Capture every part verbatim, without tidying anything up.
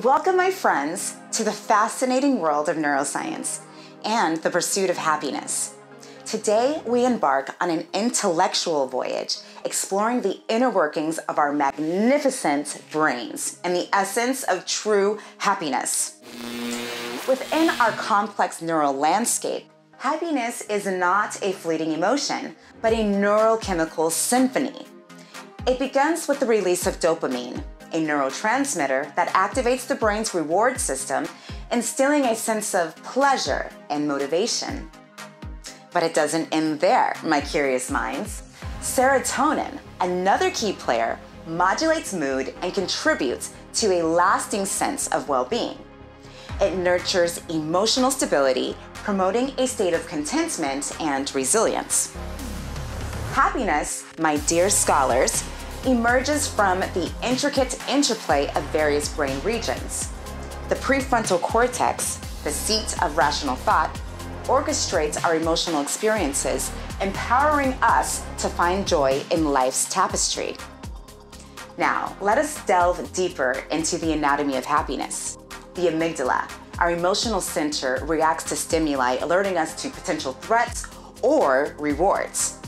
Welcome, my friends, to the fascinating world of neuroscience and the pursuit of happiness. Today, we embark on an intellectual voyage, exploring the inner workings of our magnificent brains and the essence of true happiness. Within our complex neural landscape, happiness is not a fleeting emotion, but a neurochemical symphony. It begins with the release of dopamine, a neurotransmitter that activates the brain's reward system, instilling a sense of pleasure and motivation. But it doesn't end there, my curious minds. Serotonin, another key player, modulates mood and contributes to a lasting sense of well-being. It nurtures emotional stability, promoting a state of contentment and resilience. Happiness, my dear scholars, emerges from the intricate interplay of various brain regions. The prefrontal cortex, the seat of rational thought, orchestrates our emotional experiences, empowering us to find joy in life's tapestry. Now, let us delve deeper into the anatomy of happiness. The amygdala, our emotional center, reacts to stimuli, alerting us to potential threats or rewards.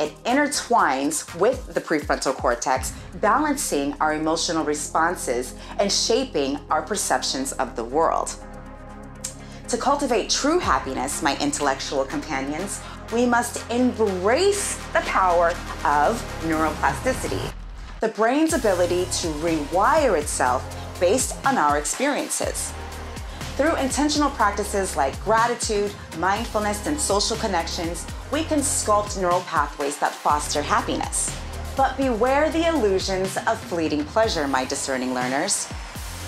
It intertwines with the prefrontal cortex, balancing our emotional responses and shaping our perceptions of the world. To cultivate true happiness, my intellectual companions, we must embrace the power of neuroplasticity, the brain's ability to rewire itself based on our experiences. Through intentional practices like gratitude, mindfulness, and social connections, we can sculpt neural pathways that foster happiness. But beware the illusions of fleeting pleasure, my discerning learners.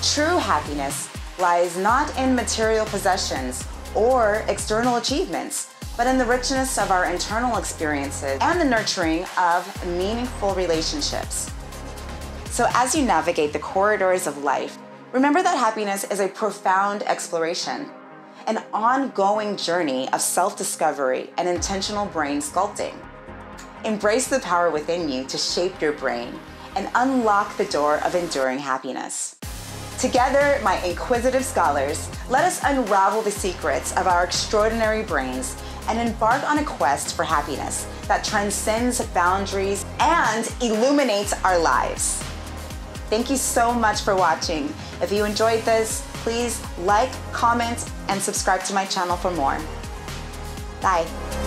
True happiness lies not in material possessions or external achievements, but in the richness of our internal experiences and the nurturing of meaningful relationships. So as you navigate the corridors of life, remember that happiness is a profound exploration, an ongoing journey of self-discovery and intentional brain sculpting. Embrace the power within you to shape your brain and unlock the door of enduring happiness. Together, my inquisitive scholars, let us unravel the secrets of our extraordinary brains and embark on a quest for happiness that transcends boundaries and illuminates our lives. Thank you so much for watching. If you enjoyed this, please like, comment, and subscribe to my channel for more. Bye.